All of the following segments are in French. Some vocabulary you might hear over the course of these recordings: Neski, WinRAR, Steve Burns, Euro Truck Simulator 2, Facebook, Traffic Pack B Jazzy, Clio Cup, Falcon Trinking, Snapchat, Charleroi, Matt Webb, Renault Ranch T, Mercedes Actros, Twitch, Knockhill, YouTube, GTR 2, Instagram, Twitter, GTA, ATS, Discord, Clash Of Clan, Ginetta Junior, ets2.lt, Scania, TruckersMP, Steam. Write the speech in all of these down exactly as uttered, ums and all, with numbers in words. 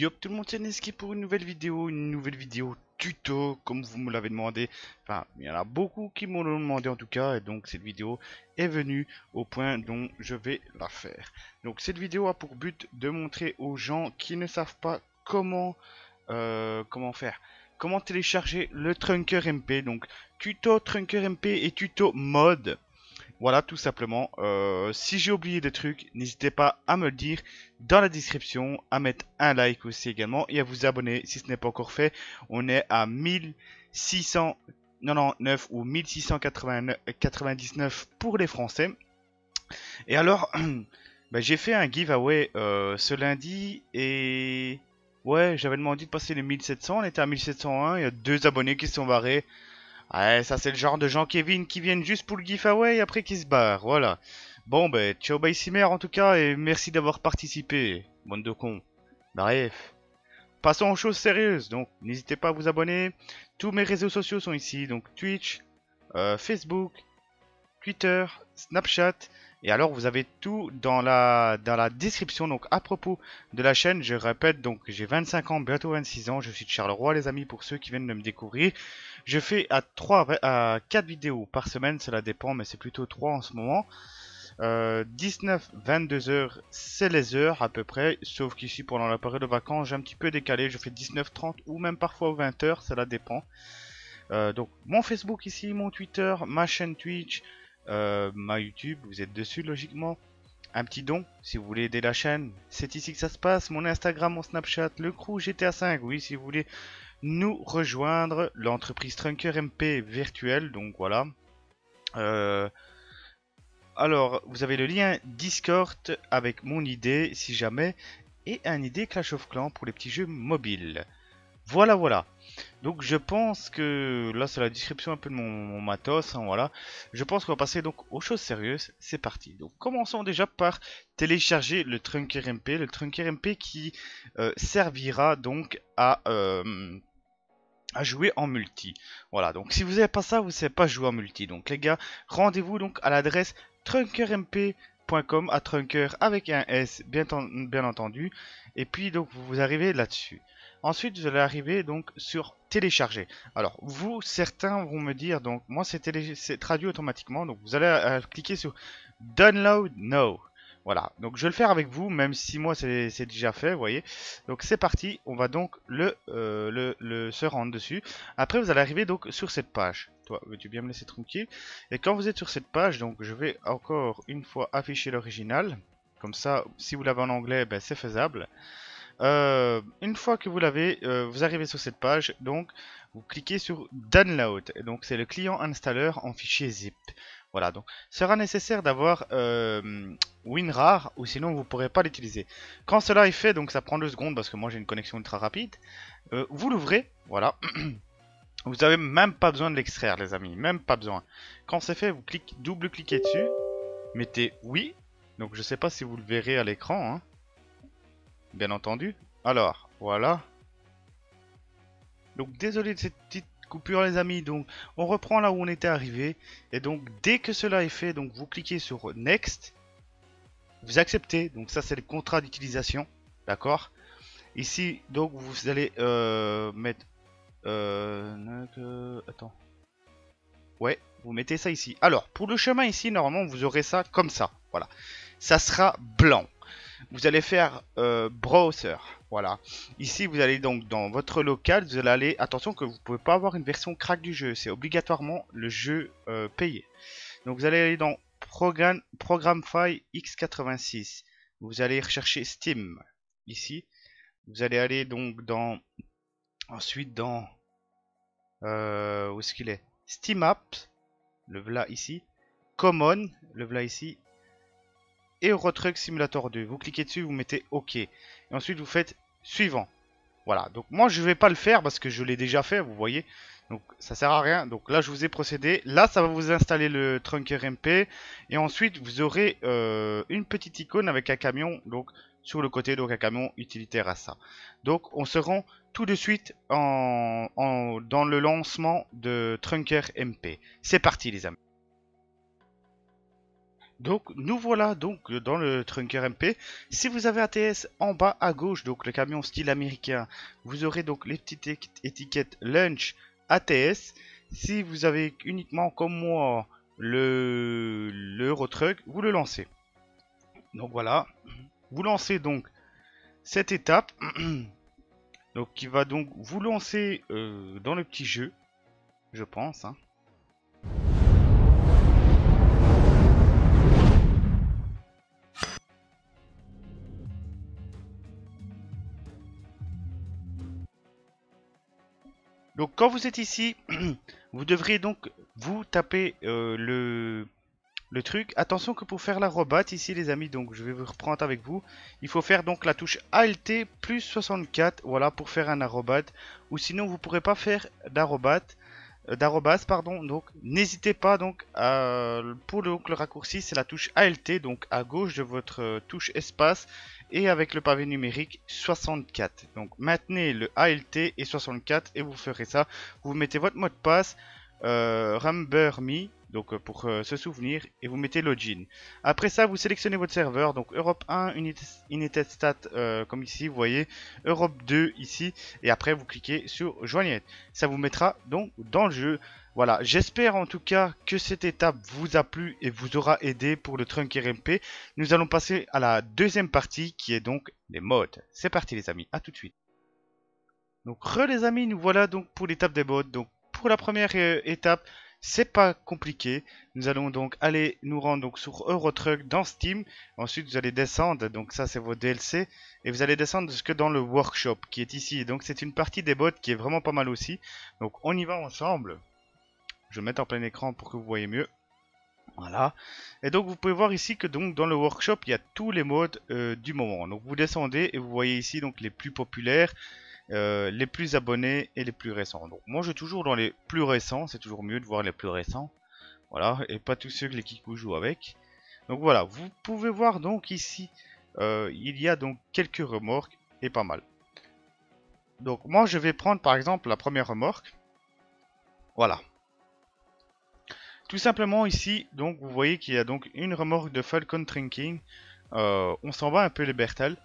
Yop tout le monde, c'est Neski pour une nouvelle vidéo, une nouvelle vidéo tuto comme vous me l'avez demandé. Enfin, il y en a beaucoup qui m'ont demandé en tout cas, et donc cette vidéo est venue au point dont je vais la faire. Donc cette vidéo a pour but de montrer aux gens qui ne savent pas comment euh, comment faire, comment télécharger le TruckersMP. Donc tuto TruckersMP et tuto mode. Voilà, tout simplement. Euh, si j'ai oublié des trucs, n'hésitez pas à me le dire dans la description, à mettre un like aussi également et à vous abonner si ce n'est pas encore fait. On est à mille six cent quatre-vingt-dix-neuf ou mille six cent quatre-vingt-dix-neuf pour les Français. Et alors, bah, j'ai fait un giveaway euh, ce lundi et ouais, j'avais demandé de passer les mille sept cents. On était à mille sept cent un, il y a deux abonnés qui se sont barrés. Ouais, ça c'est le genre de Jean-Kevin qui viennent juste pour le giveaway et après qui se barrent, voilà. Bon ben, ciao bye Simer en tout cas et merci d'avoir participé, bande de cons. Bref, passons aux choses sérieuses, donc n'hésitez pas à vous abonner. Tous mes réseaux sociaux sont ici, donc Twitch, euh, Facebook, Twitter, Snapchat. Et alors vous avez tout dans la, dans la description. Donc à propos de la chaîne, je répète, donc j'ai vingt-cinq ans, bientôt vingt-six ans, je suis de Charleroi les amis pour ceux qui viennent de me découvrir. Je fais à trois à quatre vidéos par semaine, cela dépend mais c'est plutôt trois en ce moment. Euh, dix-neuf vingt-deux heures c'est les heures à peu près, sauf qu'ici pendant la période de vacances j'ai un petit peu décalé, je fais dix-neuf trente ou même parfois vingt heures, cela dépend. Euh, donc mon Facebook ici, mon Twitter, ma chaîne Twitch. Euh, ma YouTube, vous êtes dessus logiquement. Un petit don si vous voulez aider la chaîne, c'est ici que ça se passe. Mon Instagram, mon Snapchat, le crew G T A cinq. Oui, si vous voulez nous rejoindre, l'entreprise TruckersMP virtuelle. Donc voilà. Euh... Alors, vous avez le lien Discord avec mon idée si jamais et un idée Clash of Clans pour les petits jeux mobiles. Voilà, voilà. Donc je pense que là c'est la description un peu de mon, mon matos, hein, voilà. Je pense qu'on va passer donc aux choses sérieuses, c'est parti. Donc commençons déjà par télécharger le TruckersMP, le TruckersMP qui euh, servira donc à, euh, à jouer en multi. Voilà, donc si vous n'avez pas ça, vous ne savez pas jouer en multi. Donc les gars, rendez-vous donc à l'adresse TruckersMP point com, à Trucker avec un S bien, bien entendu. Et puis donc vous arrivez là-dessus. Ensuite, vous allez arriver donc sur télécharger. Alors, vous, certains vont me dire, donc moi c'est télé... traduit automatiquement, donc vous allez euh, cliquer sur Download Now. Voilà, donc je vais le faire avec vous, même si moi c'est déjà fait, vous voyez. Donc c'est parti, on va donc le, euh, le, le se rendre dessus. Après, vous allez arriver donc sur cette page. Toi, veux-tu bien me laisser tranquille? Et quand vous êtes sur cette page, donc je vais encore une fois afficher l'original. Comme ça, si vous l'avez en anglais, ben, c'est faisable. Euh, une fois que vous l'avez, euh, vous arrivez sur cette page, donc vous cliquez sur Download, et donc c'est le client installeur en fichier zip. Voilà, donc sera nécessaire d'avoir euh, WinRAR ou sinon vous ne pourrez pas l'utiliser. Quand cela est fait, donc ça prend deux secondes parce que moi j'ai une connexion ultra rapide, euh, vous l'ouvrez, voilà. Vous n'avez même pas besoin de l'extraire les amis, même pas besoin. Quand c'est fait, vous cliquez, double-cliquez dessus, mettez oui, donc je ne sais pas si vous le verrez à l'écran, hein. Bien entendu. Alors, voilà. Donc, désolé de cette petite coupure, les amis. Donc, on reprend là où on était arrivé. Et donc, dès que cela est fait, donc vous cliquez sur Next. Vous acceptez. Donc, ça, c'est le contrat d'utilisation. D'accord. Ici, donc, vous allez euh, mettre... Euh... Attends. Ouais, vous mettez ça ici. Alors, pour le chemin ici, normalement, vous aurez ça comme ça. Voilà. Ça sera blanc. Vous allez faire euh, browser, voilà. Ici, vous allez donc dans votre local, vous allez aller... Attention que vous ne pouvez pas avoir une version crack du jeu, c'est obligatoirement le jeu euh, payé. Donc vous allez aller dans Program, Program File X quatre-vingt-six. Vous allez rechercher Steam, ici. Vous allez aller donc dans... Ensuite dans... Euh, où est-ce qu'il est? Steam Apps, le voilà ici. Common, le voilà ici. Et Euro Truck Simulator deux, vous cliquez dessus, vous mettez OK, et ensuite vous faites suivant. Voilà, donc moi je vais pas le faire parce que je l'ai déjà fait, vous voyez, donc ça sert à rien. Donc là je vous ai procédé, là ça va vous installer le TruckersMP, et ensuite vous aurez euh, une petite icône avec un camion, donc sur le côté, donc un camion utilitaire à ça. Donc on se rend tout de suite en, en, dans le lancement de TruckersMP. C'est parti les amis. Donc nous voilà donc dans le TruckersMP. Si vous avez A T S en bas à gauche, donc le camion style américain, vous aurez donc les petites étiquettes Lunch A T S. Si vous avez uniquement comme moi le, le Euro Truck, vous le lancez. Donc voilà, vous lancez donc cette étape, donc qui va donc vous lancer euh, dans le petit jeu, je pense, hein. Donc quand vous êtes ici, vous devrez donc vous taper euh, le, le truc. Attention que pour faire la robatte ici les amis, donc je vais vous reprendre avec vous. Il faut faire donc la touche A L T plus soixante-quatre, voilà, pour faire un arrobate. Ou sinon vous ne pourrez pas faire d'arrobate, euh, d'arrobase, pardon. Donc n'hésitez pas donc à, pour le, donc, le raccourci, c'est la touche A L T, donc à gauche de votre euh, touche espace. Et avec le pavé numérique soixante-quatre. Donc maintenez le A L T et soixante-quatre et vous ferez ça. Vous mettez votre mot de passe euh, Remember Me, donc pour euh, se souvenir, et vous mettez Login. Après ça, vous sélectionnez votre serveur. Donc Europe un, Unitestat euh, comme ici, vous voyez, Europe deux ici. Et après, vous cliquez sur Joignette. Ça vous mettra donc dans le jeu. Voilà, j'espère en tout cas que cette étape vous a plu et vous aura aidé pour le TruckersMP. Nous allons passer à la deuxième partie qui est donc les modes. C'est parti les amis, à tout de suite. Donc re les amis, nous voilà donc pour l'étape des modes. Donc pour la première euh, étape, c'est pas compliqué. Nous allons donc aller nous rendre donc sur Euro Truck dans Steam. Ensuite vous allez descendre, donc ça c'est vos D L C. Et vous allez descendre jusque dans le workshop qui est ici. Donc c'est une partie des modes qui est vraiment pas mal aussi. Donc on y va ensemble. Je vais mettre en plein écran pour que vous voyez mieux. Voilà. Et donc vous pouvez voir ici que donc dans le workshop il y a tous les modes euh, du moment. Donc vous descendez et vous voyez ici donc les plus populaires, euh, les plus abonnés et les plus récents. Donc moi je suis toujours dans les plus récents. C'est toujours mieux de voir les plus récents. Voilà. Et pas tous ceux que les Kikou jouent avec. Donc voilà. Vous pouvez voir donc ici euh, il y a donc quelques remorques et pas mal. Donc moi je vais prendre par exemple la première remorque. Voilà. Tout simplement ici, donc vous voyez qu'il y a donc une remorque de Falcon Trinking. Euh, on s'en bat un peu les Bertels,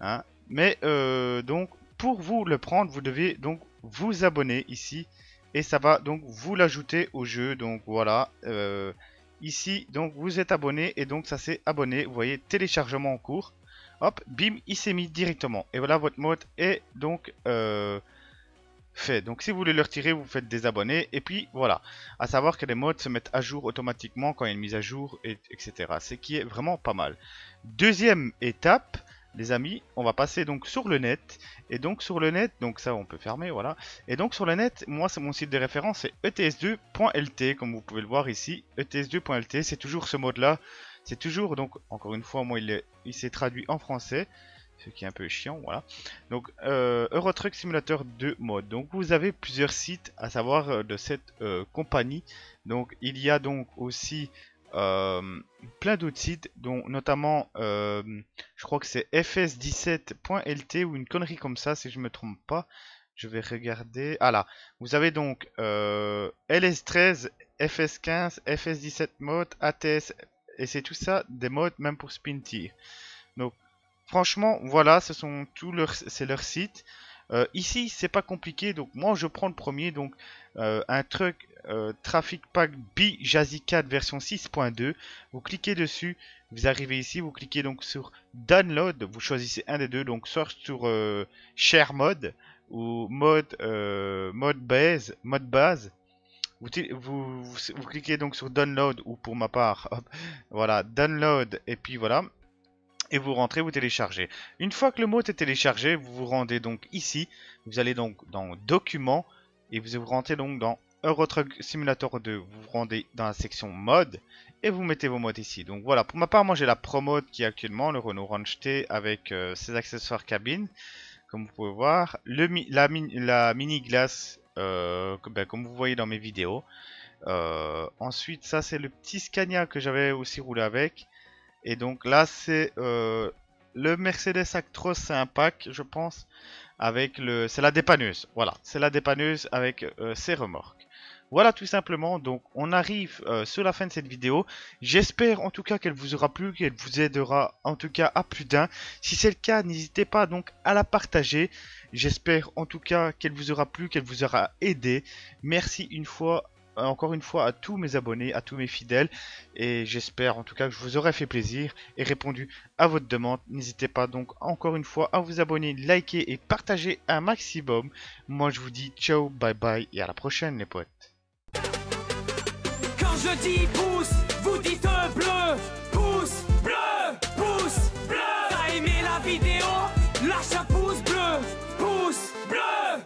hein. Mais euh, donc pour vous le prendre, vous devez donc vous abonner ici. Et ça va donc vous l'ajouter au jeu. Donc voilà. Euh, ici, donc vous êtes abonné. Et donc ça c'est abonné. Vous voyez téléchargement en cours. Hop, bim, il s'est mis directement. Et voilà, votre mode est donc... Euh, fait. Donc si vous voulez le retirer, vous faites désabonner et puis voilà. À savoir que les modes se mettent à jour automatiquement quand il y a une mise à jour, et, etc. Ce qui est vraiment pas mal. Deuxième étape les amis, on va passer donc sur le net. Et donc sur le net, donc ça on peut fermer, voilà. Et donc sur le net, moi c'est mon site de référence, c'est E T S deux point L T, comme vous pouvez le voir ici. E T S deux point L T, c'est toujours ce mode là. C'est toujours, donc encore une fois, moi il s'est traduit en français, ce qui est un peu chiant, voilà. Donc euh, Euro Truck Simulator deux mode. Donc vous avez plusieurs sites à savoir euh, de cette euh, compagnie. Donc il y a donc aussi euh, plein d'autres sites, dont notamment euh, je crois que c'est F S dix-sept point L T ou une connerie comme ça si je me trompe pas. Je vais regarder. Ah là, vous avez donc euh, L S treize, F S quinze, F S dix-sept mode, A T S, et c'est tout ça des modes même pour Spin Tier. Donc franchement, voilà, ce sont tous leurs, c'est leur site. Euh, ici, c'est pas compliqué. Donc moi, je prends le premier, donc euh, un truck euh, Traffic Pack B Jazzy quatre version six point deux. Vous cliquez dessus, vous arrivez ici, vous cliquez donc sur Download. Vous choisissez un des deux, donc soit sur euh, Share Mode ou Mode euh, Mode Base, Mode Base. Vous, vous, vous, vous cliquez donc sur Download ou pour ma part, hop, voilà, Download et puis voilà. Et vous rentrez, vous téléchargez. Une fois que le mode est téléchargé, vous vous rendez donc ici. Vous allez donc dans Documents. Et vous vous rentrez donc dans Euro Truck Simulator deux. Vous vous rendez dans la section Mode. Et vous mettez vos modes ici. Donc voilà, pour ma part, moi j'ai la Pro Mode qui est actuellement. Le Renault Ranch T avec euh, ses accessoires cabine. Comme vous pouvez voir. Le mi la, mi la mini glace. Euh, comme, ben, comme vous voyez dans mes vidéos. Euh, ensuite, ça c'est le petit Scania que j'avais aussi roulé avec. Et donc là c'est euh, le Mercedes Actros, c'est un pack je pense, avec le, c'est la dépanneuse, voilà, c'est la dépanneuse avec euh, ses remorques. Voilà tout simplement, donc on arrive euh, sur la fin de cette vidéo. J'espère en tout cas qu'elle vous aura plu, qu'elle vous aidera en tout cas à plus d'un. Si c'est le cas, n'hésitez pas donc à la partager. J'espère en tout cas qu'elle vous aura plu, qu'elle vous aura aidé. Merci une fois, euh, encore une fois à tous mes abonnés, à tous mes fidèles. Et j'espère en tout cas que je vous aurai fait plaisir et répondu à votre demande. N'hésitez pas donc encore une fois à vous abonner, liker et partager un maximum. Moi je vous dis ciao, bye bye et à la prochaine les potes. Quand je dis pouce, vous dites bleu, pouce bleu, pouce bleu. T'as aimé la vidéo? Lâche un pouce bleu, pouce bleu.